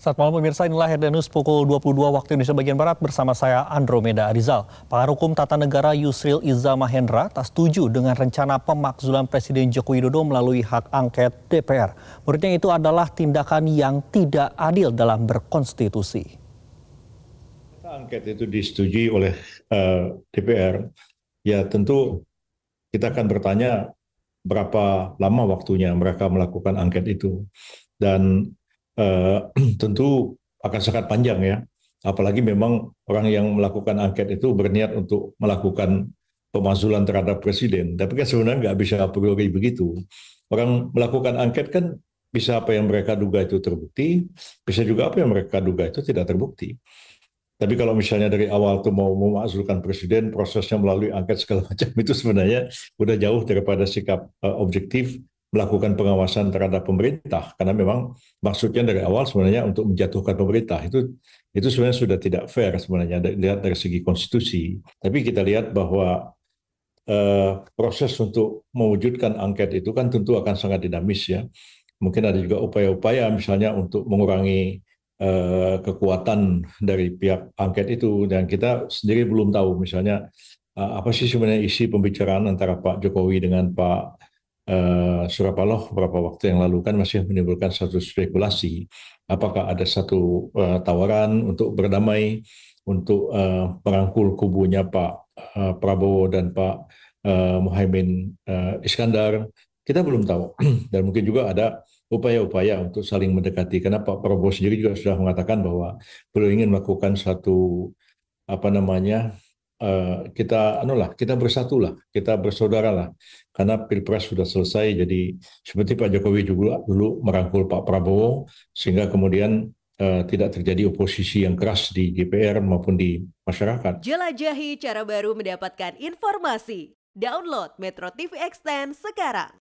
Saat malam pemirsa, inilah Headline News pukul 22 waktu Indonesia bagian Barat bersama saya Andromeda Arizal. Pakar Hukum Tata Negara Yusril Ihza Mahendra tak setuju dengan rencana pemakzulan Presiden Joko Widodo melalui hak angket DPR. Menurutnya itu adalah tindakan yang tidak adil dalam berkonstitusi. Hak angket itu disetujui oleh DPR. Ya tentu kita akan bertanya berapa lama waktunya mereka melakukan angket itu. Dan tentu akan sangat panjang ya, apalagi memang orang yang melakukan angket itu berniat untuk melakukan pemakzulan terhadap presiden. Tapi kan sebenarnya nggak bisa a priori begitu. Orang melakukan angket kan bisa apa yang mereka duga itu terbukti, bisa juga apa yang mereka duga itu tidak terbukti. Tapi kalau misalnya dari awal tuh mau memakzulkan presiden, prosesnya melalui angket segala macam, itu sebenarnya udah jauh daripada sikap objektif melakukan pengawasan terhadap pemerintah, karena memang maksudnya dari awal sebenarnya untuk menjatuhkan pemerintah. Itu sebenarnya sudah tidak fair sebenarnya dilihat dari segi konstitusi. Tapi kita lihat bahwa proses untuk mewujudkan angket itu kan tentu akan sangat dinamis ya. Mungkin ada juga upaya-upaya misalnya untuk mengurangi kekuatan dari pihak angket itu, dan kita sendiri belum tahu misalnya apa sih sebenarnya isi pembicaraan antara Pak Jokowi dengan Pak Surapaloh beberapa waktu yang lalu kan masih menimbulkan satu spekulasi. Apakah ada satu tawaran untuk berdamai, untuk merangkul kubunya Pak Prabowo dan Pak Muhaimin Iskandar. Kita belum tahu. Dan mungkin juga ada upaya-upaya untuk saling mendekati. Karena Pak Prabowo sendiri juga sudah mengatakan bahwa beliau ingin melakukan satu kita bersatulah, kita bersaudaralah, karena pilpres sudah selesai. Jadi seperti Pak Jokowi juga dulu merangkul Pak Prabowo sehingga kemudian tidak terjadi oposisi yang keras di DPR maupun di masyarakat. Jelajahi cara baru mendapatkan informasi. Download Metro TV Xtend sekarang.